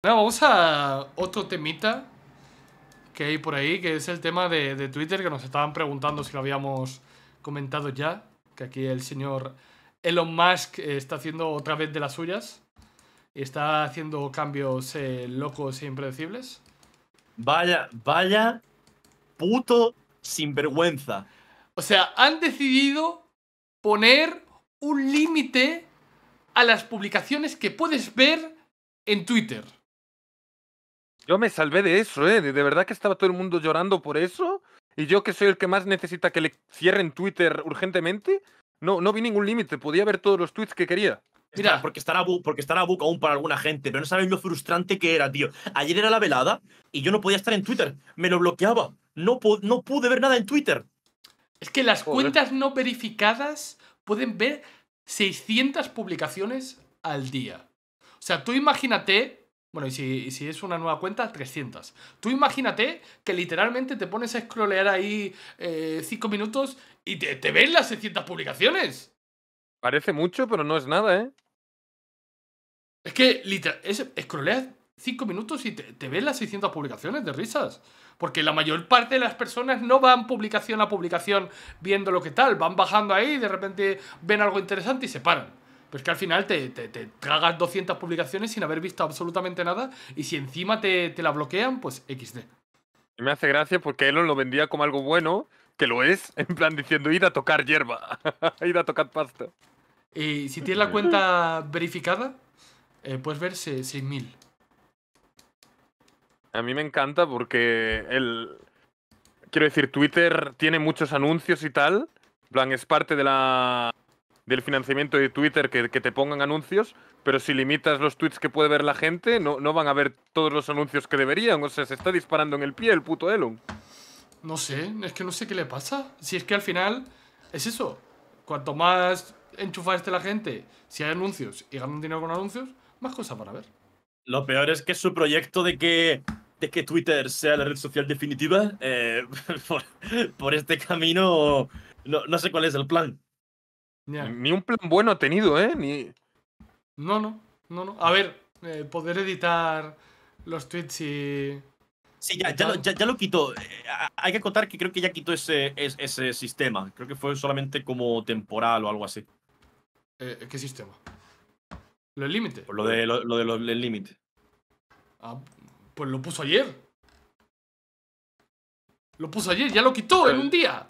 Bueno, vamos a otro temita que hay por ahí, que es el tema de Twitter, que nos estaban preguntando si lo habíamos comentado ya, que aquí el señor Elon Musk está haciendo otra vez de las suyas y está haciendo cambios locos e impredecibles. Vaya puto sinvergüenza. O sea, han decidido poner un límite a las publicaciones que puedes ver en Twitter. Yo me salvé de eso, ¿eh? De verdad que estaba todo el mundo llorando por eso. Y yo, que soy el que más necesita que le cierren Twitter urgentemente, no vi ningún límite. Podía ver todos los tweets que quería. Mira, porque estará a book aún para alguna gente, pero no sabéis lo frustrante que era, tío. Ayer era la velada y yo no podía estar en Twitter. Me lo bloqueaba. No pude ver nada en Twitter. Es que las cuentas no verificadas pueden ver 600 publicaciones al día. O sea, tú imagínate... Bueno, y si es una nueva cuenta, 300. Tú imagínate que literalmente te pones a scrollear ahí 5 minutos y te ven las 600 publicaciones. Parece mucho, pero no es nada, ¿eh? Es que scrolleas 5 minutos y te ven las 600 publicaciones de risas. Porque la mayor parte de las personas no van publicación a publicación viendo lo que tal. Van bajando ahí y de repente ven algo interesante y se paran. Pero es que al final te tragas 200 publicaciones sin haber visto absolutamente nada, y si encima te la bloquean, pues XD. Me hace gracia porque Elon lo vendía como algo bueno, que lo es, en plan diciendo ir a tocar hierba, ir a tocar pasta. Y si tienes la cuenta verificada, puedes ver 6.000. A mí me encanta porque quiero decir, Twitter tiene muchos anuncios y tal, en plan es parte de del financiamiento de Twitter que te pongan anuncios, pero si limitas los tweets que puede ver la gente, no van a ver todos los anuncios que deberían. O sea, se está disparando en el pie el puto Elon. No sé, es que no sé qué le pasa. Si es que al final es eso. Cuanto más enchufaste la gente, si hay anuncios y ganan dinero con anuncios, más cosas van a ver. Lo peor es que su proyecto de que Twitter sea la red social definitiva, por este camino no sé cuál es el plan. Yeah. Ni un plan bueno ha tenido, ¿eh? No. A ver, poder editar los tweets y... Sí, ya lo quitó. Hay que contar que creo que ya quitó ese sistema. Creo que fue solamente como temporal o algo así. ¿Qué sistema? ¿Lo del límite? Pues lo del límite. Ah, pues lo puso ayer. Lo puso ayer, ya lo quitó en un día.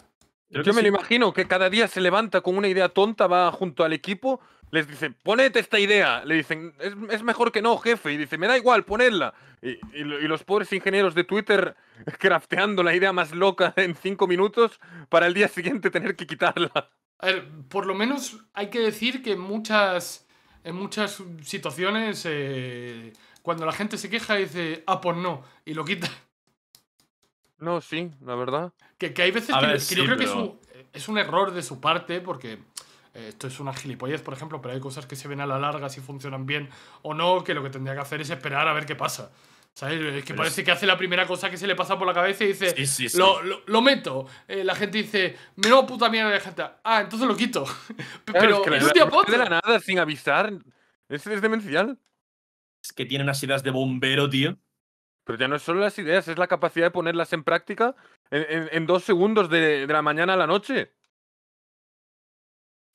Yo me lo imagino, que cada día se levanta con una idea tonta, va junto al equipo, les dice, ponete esta idea. Le dicen, es mejor que no, jefe. Y dice, me da igual, ponedla. Y los pobres ingenieros de Twitter crafteando la idea más loca en 5 minutos para el día siguiente tener que quitarla. A ver, por lo menos hay que decir que en muchas situaciones, cuando la gente se queja dice, ah, pues no, y lo quita. No, sí, la verdad. Que hay veces que yo creo que es un error de su parte, porque esto es una gilipollez, por ejemplo, pero hay cosas que se ven a la larga si funcionan bien o no, que lo que tendría que hacer es esperar a ver qué pasa. ¿Sabes? Es que parece que hace la primera cosa que se le pasa por la cabeza y dice, sí. Lo meto. La gente dice, menuda puta mierda de gente. Ah, entonces lo quito. Pero es un día de la nada, sin avisar. Es demencial. Es que tiene unas ideas de bombero, tío. Pero ya no es solo las ideas, es la capacidad de ponerlas en práctica en 2 segundos de la mañana a la noche.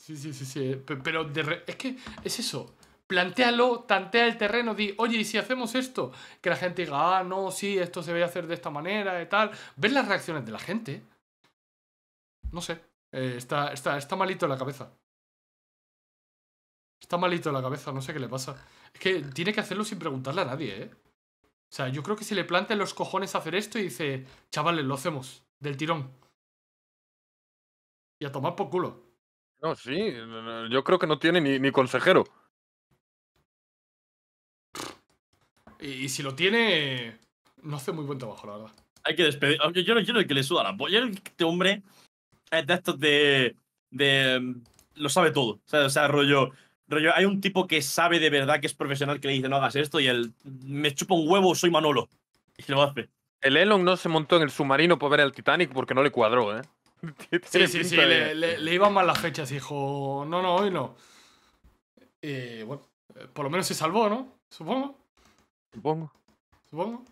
Sí. Pero es que es eso. Plantéalo, tantea el terreno, di, oye, ¿y si hacemos esto? Que la gente diga, ah, no, sí, esto se debe hacer de esta manera y tal. ¿Ves las reacciones de la gente? No sé. Está malito en la cabeza. Está malito en la cabeza, no sé qué le pasa. Es que tiene que hacerlo sin preguntarle a nadie, ¿eh? O sea, yo creo que se le plantea los cojones hacer esto y dice, chavales, lo hacemos, del tirón. Y a tomar por culo. No, sí, yo creo que no tiene ni consejero. Y si lo tiene, no hace muy buen trabajo, la verdad. Hay que despedir. Yo no el que le suda la polla. Este hombre es de estos de lo sabe todo. O sea, rollo, hay un tipo que sabe de verdad que es profesional que le dice no hagas esto y él me chupa un huevo, soy Manolo. Y lo hace. El Elon no se montó en el submarino para ver el Titanic porque no le cuadró, ¿eh? Sí, le iban mal las fechas, hijo. No, hoy no. Bueno, por lo menos se salvó, ¿no? Supongo. Supongo.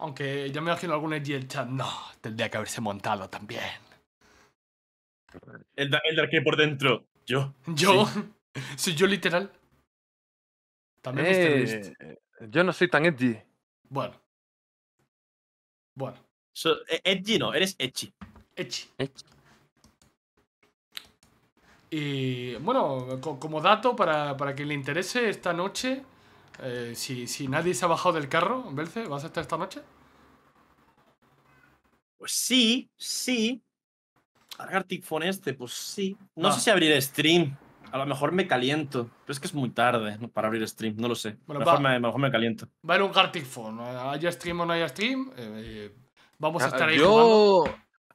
Aunque ya me imagino algún edgy del chat. No, tendría que haberse montado también. El Darkrai por dentro. Yo. Sí. Soy yo literal. También yo no soy tan edgy. Bueno. So, edgy no, eres echi. Echi. Y bueno, como dato para quien le interese, esta noche, si nadie se ha bajado del carro, Beelce, ¿vas a estar esta noche? Pues sí. Para Gartic Phone pues sí. No sé si abrir stream. A lo mejor me caliento. Pero es que es muy tarde para abrir stream, no lo sé. Bueno, a lo mejor me caliento. Va a haber un Gartic Phone. Haya stream o no haya stream, vamos a estar ahí.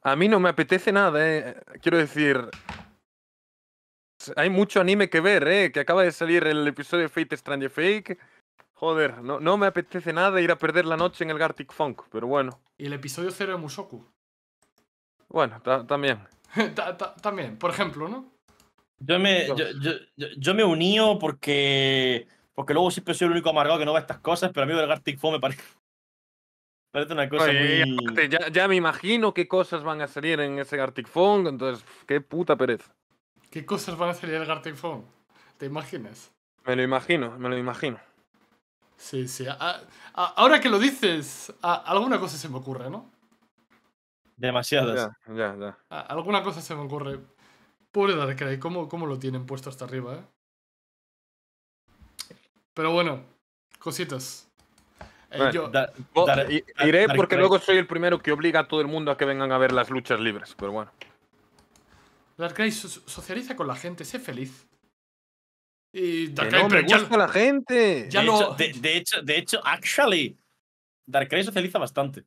A mí no me apetece nada, quiero decir... Hay mucho anime que ver, que acaba de salir el episodio de Fate Strange Fake. Joder, no me apetece nada ir a perder la noche en el Gartic Funk, pero bueno. Y el episodio 0 de Mushoku. Bueno, también. También, por ejemplo, ¿no? Yo me uní porque luego siempre soy el único amargado que no va a estas cosas, pero a mí el Gartic Funk me parece una cosa muy... Ya me imagino qué cosas van a salir en ese Gartic Funk, entonces qué puta pereza. ¿Qué cosas van a hacer el Gartic Phone? ¿Te imaginas? Me lo imagino. Sí. Ahora que lo dices, alguna cosa se me ocurre, ¿no? Demasiadas. Ya. Alguna cosa se me ocurre. Pobre Darkrai, ¿cómo lo tienen puesto hasta arriba, Pero bueno, cositas. Iré porque luego soy el primero que obliga a todo el mundo a que vengan a ver las luchas libres, pero bueno. Darkrai, socializa con la gente, sé feliz. Y Darkrai, pero ya con la gente. De hecho, actually, Darkrai socializa bastante.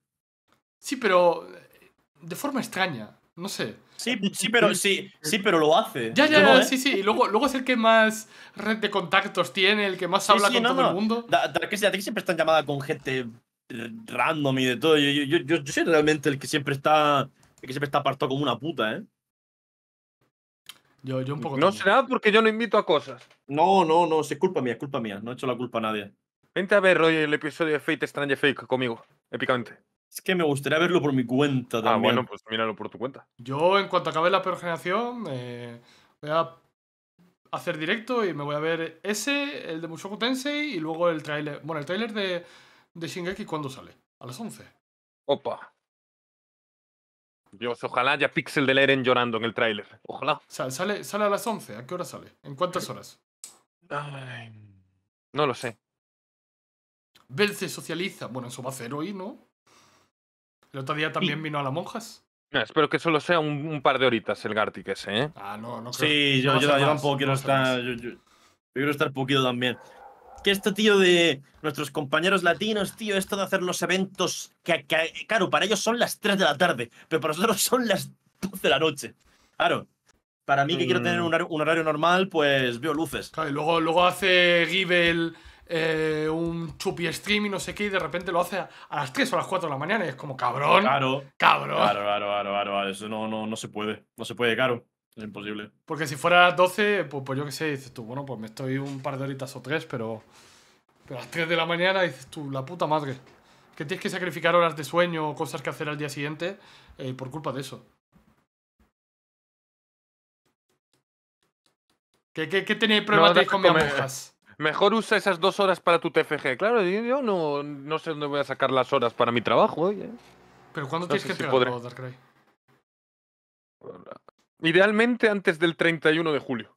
Sí, pero de forma extraña, no sé. Sí, pero lo hace. Ya, sí. Y luego es el que más red de contactos tiene, el que más habla con todo el mundo. Darkrai siempre está en llamada con gente random y de todo. Yo soy realmente el que siempre está apartado como una puta, Yo un poco. No será porque yo no invito a cosas. No, es culpa mía, No he hecho la culpa a nadie. Vente a ver hoy el episodio de Fate Strange Fake conmigo, épicamente. Es que me gustaría verlo por mi cuenta también. Ah, bueno, pues míralo por tu cuenta. Yo, en cuanto acabe la peor generación, voy a hacer directo y me voy a ver ese, el de Mushoku Tensei y luego el tráiler. Bueno, el tráiler de Shingeki, ¿cuándo sale? A las 11. Opa. Dios, ojalá haya Pixel de Eren llorando en el tráiler. Ojalá. ¿Sale a las 11? ¿A qué hora sale? ¿En cuántas horas? Ay, no lo sé. Beelce socializa. Bueno, eso va a hacer hoy, ¿no? El otro día también vino a las monjas. No, espero que solo sea un par de horitas el Gartic ese, no creo. Sí, yo tampoco quiero estar... Yo quiero estar poquito también. Que esto, tío, de nuestros compañeros latinos, tío, esto de hacer los eventos que claro, para ellos son las 3 de la tarde, pero para nosotros son las 12 de la noche. Claro, para mí que quiero tener un horario normal, pues veo luces. Claro, y luego hace Givel un chupi stream y no sé qué, y de repente lo hace a las 3 o a las 4 de la mañana, y es como, cabrón. Claro. Claro, eso no se puede. No se puede, claro. Es imposible. Porque si fuera a las 12, pues yo qué sé, dices tú, bueno, pues me estoy un par de horitas o 3, pero a las 3 de la mañana dices tú, la puta madre, que tienes que sacrificar horas de sueño o cosas que hacer al día siguiente por culpa de eso. ¿Qué tenéis pruebas de con mis monjas? Mejor usa esas 2 horas para tu TFG. Claro, yo no sé dónde voy a sacar las horas para mi trabajo. ¿Pero cuándo tienes que entregarlo, Darkrai? Idealmente antes del 31 de julio.